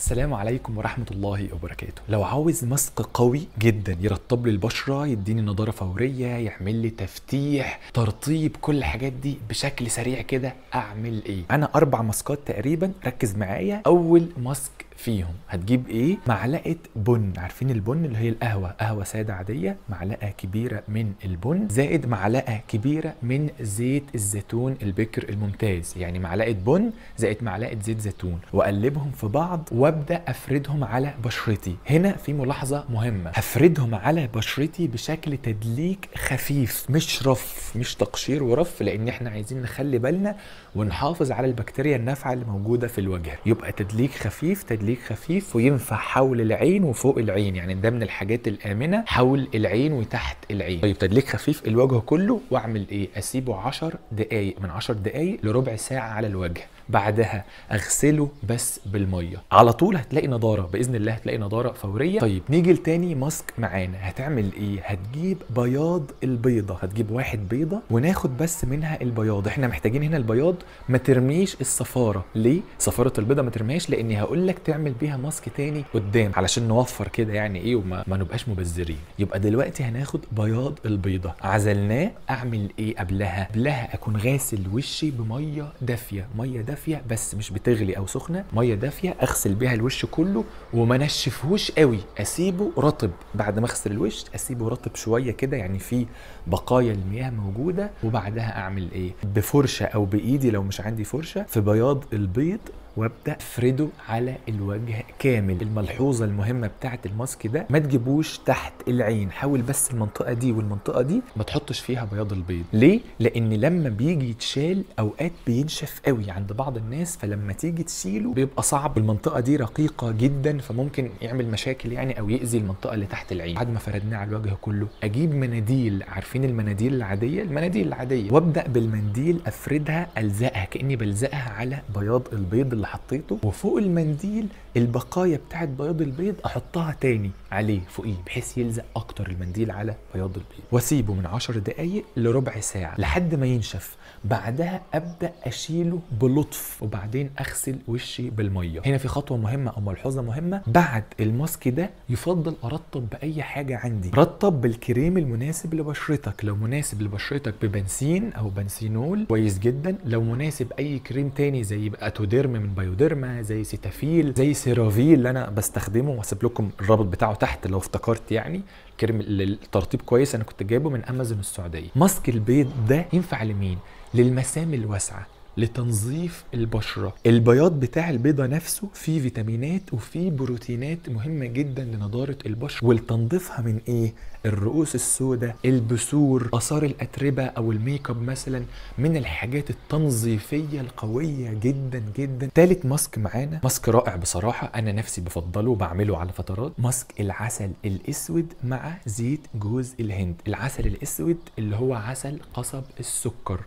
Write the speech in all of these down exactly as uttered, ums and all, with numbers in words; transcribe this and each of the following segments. السلام عليكم ورحمة الله وبركاته. لو عاوز ماسك قوي جدا يرطب لي البشرة، يديني نضارة فورية، يعمل لي تفتيح، ترطيب، كل الحاجات دي بشكل سريع كده، اعمل ايه؟ انا اربع ماسكات تقريبا، ركز معايا. اول ماسك فيهم هتجيب ايه؟ معلقه بن، عارفين البن اللي هي القهوه، قهوه ساده عاديه، معلقه كبيره من البن زائد معلقه كبيره من زيت الزيتون البكر الممتاز، يعني معلقه بن زائد معلقه زيت زيتون، واقلبهم في بعض وابدا افردهم على بشرتي. هنا في ملاحظه مهمه، هفردهم على بشرتي بشكل تدليك خفيف، مش رف، مش تقشير ورف، لان احنا عايزين نخلي بالنا ونحافظ على البكتيريا النافعه اللي موجوده في الوجه. يبقى تدليك خفيف، تدليك خفيف، وينفع حول العين وفوق العين، يعني ده من الحاجات الامنه، حول العين وتحت العين. طيب تدليك خفيف الوجه كله، واعمل ايه؟ اسيبه عشر دقائق، من عشر دقائق لربع ساعه على الوجه، بعدها اغسله بس بالميه، على طول هتلاقي نضاره باذن الله، هتلاقي نضاره فوريه. طيب نيجي لتاني ماسك معانا، هتعمل ايه؟ هتجيب بياض البيضه، هتجيب واحد بيضه وناخد بس منها البياض، احنا محتاجين هنا البياض، ما ترميش الصفاره. ليه؟ صفاره البيضه ما ترميهاش، لاني هقول لك تعمل بيها ماسك تاني قدام، علشان نوفر كده يعني ايه، وما ما نبقاش مبذرين. يبقى دلوقتي هناخد بياض البيضه، عزلناه، اعمل ايه قبلها؟ قبلها اكون غاسل وشي بميه دافيه، ميه دافيه بس مش بتغلي او سخنه، ميه دافيه، اغسل بيها الوش كله وما نشفهوش قوي، اسيبه رطب. بعد ما اغسل الوش اسيبه رطب شويه كده، يعني في بقايا المياه موجوده. وبعدها اعمل ايه؟ بفرشه او بايدي لو مش عندي فرشه، في بياض البيض وابدا افرده على الوجه كامل. الملحوظه المهمه بتاعت الماسك ده، ما تجيبوش تحت العين، حاول بس المنطقه دي والمنطقه دي ما تحطش فيها بياض البيض. ليه؟ لان لما بيجي يتشال اوقات بينشف قوي عند بعض الناس، فلما تيجي تشيله بيبقى صعب، المنطقه دي رقيقه جدا، فممكن يعمل مشاكل يعني او يأذي المنطقه اللي تحت العين. بعد ما فردناه على الوجه كله، اجيب مناديل، عارفين المناديل العاديه، المناديل العاديه، وابدا بالمنديل افردها، الزقها كاني بلزقها على بياض البيض اللي حطيته، وفوق المنديل البقايا بتاعت بياض البيض احطها تاني عليه فوقيه، بحيث يلزق اكتر المنديل على بياض البيض، واسيبه من عشر دقائق لربع ساعه لحد ما ينشف. بعدها ابدا اشيله بلطف، وبعدين اغسل وشي بالميه. هنا في خطوه مهمه او ملحوظه مهمه، بعد الماسك ده يفضل ارطب باي حاجه عندي، رطب بالكريم المناسب لبشرتك، لو مناسب لبشرتك ببنسين او بنسينول كويس جدا، لو مناسب اي كريم تاني زي اتوديرم من بايوديرما، زي سيتافيل، زي سيرافيل اللي انا بستخدمه، واسيب لكم الرابط بتاعه تحت لو افتكرت، يعني كريم الترطيب كويس، انا كنت جايبه من امازون السعوديه. ماسك البيض ده ينفع لمين؟ للمسام الواسعه، لتنظيف البشرة. البياض بتاع البيضة نفسه فيه فيتامينات وفيه بروتينات مهمة جدا لنضارة البشرة، ولتنظيفها من ايه؟ الرؤوس السوداء، البثور، آثار الأتربة أو الميك اب مثلا، من الحاجات التنظيفية القوية جدا جدا. تالت ماسك معانا، ماسك رائع بصراحة، أنا نفسي بفضله وبعمله على فترات، ماسك العسل الأسود مع زيت جوز الهند. العسل الأسود اللي هو عسل قصب السكر،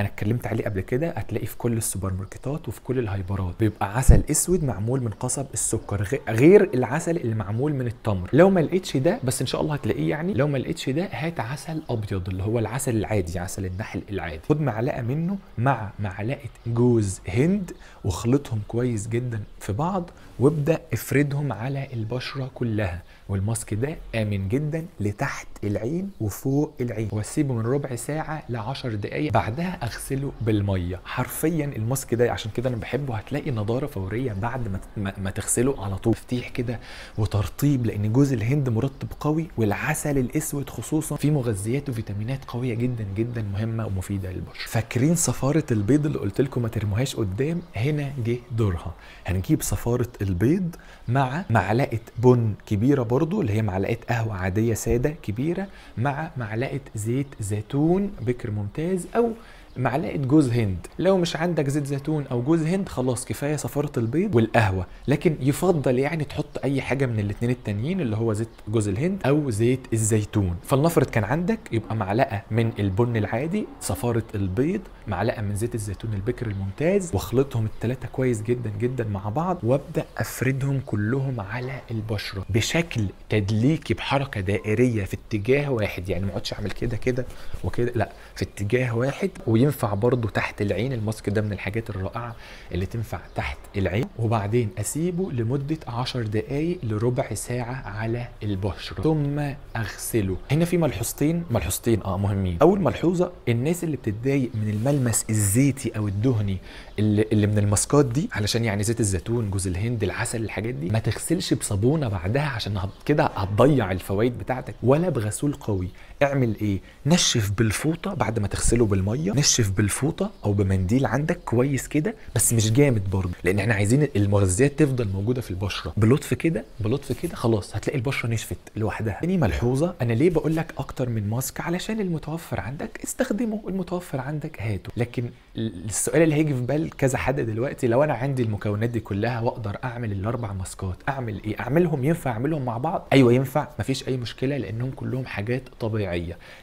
أنا اتكلمت عليه قبل كده، هتلاقيه في كل السوبر ماركتات وفي كل الهايبرات، بيبقى عسل اسود معمول من قصب السكر، غير العسل اللي معمول من التمر. لو ما لقيتش ده، بس ان شاء الله هتلاقيه يعني، لو ما لقيتش ده هات عسل ابيض اللي هو العسل العادي، عسل النحل العادي، خد معلقه منه مع معلقه جوز هند واخلطهم كويس جدا في بعض، وابدا افردهم على البشره كلها. والماسك ده امن جدا لتحت العين وفوق العين، واسيبه من ربع ساعه لعشر دقائق، بعدها اغسله بالميه. حرفيا الماسك ده عشان كده انا بحبه، هتلاقي نضاره فوريه بعد ما ما تغسله على طول، تفتيح كده وترطيب، لان جوز الهند مرطب قوي، والعسل الاسود خصوصا فيه مغذيات وفيتامينات قويه جدا جدا، مهمه ومفيده للبشره. فاكرين صفاره البيض اللي قلت لكم ما ترموهاش قدام؟ هنا جه دورها، هنجيب صفاره البيض مع معلقه بن كبيره برضو، اللي هي معلقه قهوه عاديه ساده كبيره، مع معلقه زيت زيتون بكر ممتاز او معلقه جوز هند. لو مش عندك زيت زيتون او جوز هند خلاص كفايه صفاره البيض والقهوه، لكن يفضل يعني تحط اي حاجه من الاثنين التانيين، اللي هو زيت جوز الهند او زيت الزيتون. فلنفرض كان عندك، يبقى معلقه من البن العادي، صفاره البيض، معلقه من زيت الزيتون البكر الممتاز، واخلطهم الثلاثه كويس جدا جدا مع بعض، وابدا افردهم كلهم على البشره بشكل تدليكي، بحركه دائريه في اتجاه واحد، يعني ما اقعدش اعمل كده كده وكده، لا في اتجاه واحد، وينفع ينفع برضو تحت العين. الماسك ده من الحاجات الرائعة اللي تنفع تحت العين. وبعدين اسيبه لمدة عشر دقايق لربع ساعة على البشرة ثم اغسله. هنا في ملحوظتين ملحوظتين اه مهمين. اول ملحوظة، الناس اللي بتتضايق من الملمس الزيتي او الدهني اللي, اللي من الماسكات دي، علشان يعني زيت الزيتون، جوز الهند، العسل، الحاجات دي، ما تغسلش بصابونة بعدها عشان كده هتضيع الفوائد بتاعتك، ولا بغسول قوي. اعمل ايه؟ نشف بالفوطة بعد ما تغسله بالمية، نشف بالفوطة او بمنديل عندك كويس كده، بس مش جامد برضه، لان احنا عايزين المغذيات تفضل موجودة في البشرة. بلطف كده بلطف كده خلاص هتلاقي البشرة نشفت لوحدها. تاني ملحوظة، انا ليه بقول لك اكتر من ماسك؟ علشان المتوفر عندك استخدمه، المتوفر عندك هاته. لكن السؤال اللي هيجي في بال كذا حد دلوقتي، لو انا عندي المكونات دي كلها واقدر اعمل الاربع ماسكات، اعمل ايه؟ اعملهم؟ ينفع اعملهم مع بعض؟ ايوه ينفع، مفيش اي مشكلة، لانهم كلهم حاجات طبيعية.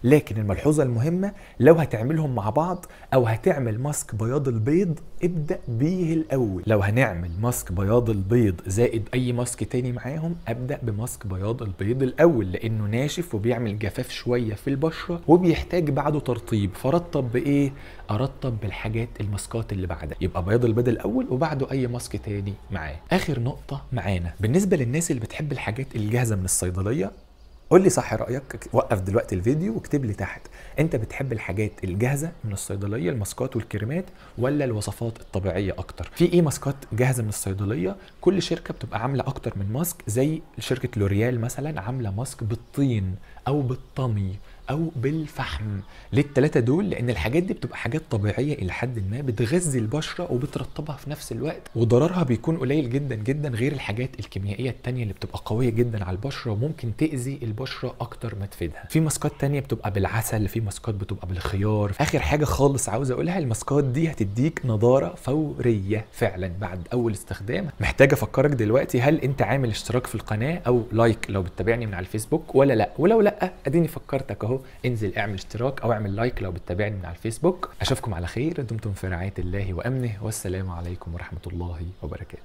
لكن الملحوظة المهمة، لو هتعملهم مع بعض او هتعمل ماسك بياض البيض ابدأ بيه الاول. لو هنعمل ماسك بياض البيض زائد اي ماسك تاني معاهم، ابدأ بماسك بياض البيض الاول، لانه ناشف وبيعمل جفاف شوية في البشرة وبيحتاج بعده ترطيب. فرطب بايه؟ ارطب بالحاجات الماسكات اللي بعدها، يبقى بياض البيض الاول وبعده اي ماسك تاني معاه. اخر نقطة معانا بالنسبة للناس اللي بتحب الحاجات الجاهزة من الصيدلية، قول لي صح رايك، وقف دلوقتي الفيديو واكتب لي تحت، انت بتحب الحاجات الجاهزه من الصيدليه، الماسكات والكريمات، ولا الوصفات الطبيعيه اكتر؟ في ايه ماسكات جاهزه من الصيدليه؟ كل شركه بتبقى عامله اكتر من ماسك، زي شركه لوريال مثلا عامله ماسك بالطين او بالطمي او بالفحم. ليه التلاتة دول؟ لان الحاجات دي بتبقى حاجات طبيعيه الى حد ما، بتغذي البشره وبترطبها في نفس الوقت، وضررها بيكون قليل جدا جدا، غير الحاجات الكيميائيه التانيه اللي بتبقى قويه جدا على البشره وممكن تاذي البشره اكتر ما تفيدها. في ماسكات تانيه بتبقى بالعسل، في ماسكات بتبقى بالخيار. اخر حاجه خالص عاوز اقولها، الماسكات دي هتديك نضاره فوريه فعلا بعد اول استخدام. محتاج افكرك دلوقتي، هل انت عامل اشتراك في القناه او لايك لو بتتابعني من على الفيسبوك ولا لا؟ ولو لا اديني فكرتك اهو، انزل اعمل اشتراك او اعمل لايك لو بتتابعني من على الفيسبوك. اشوفكم على خير، دمتم في رعاية الله وامنه، والسلام عليكم ورحمة الله وبركاته.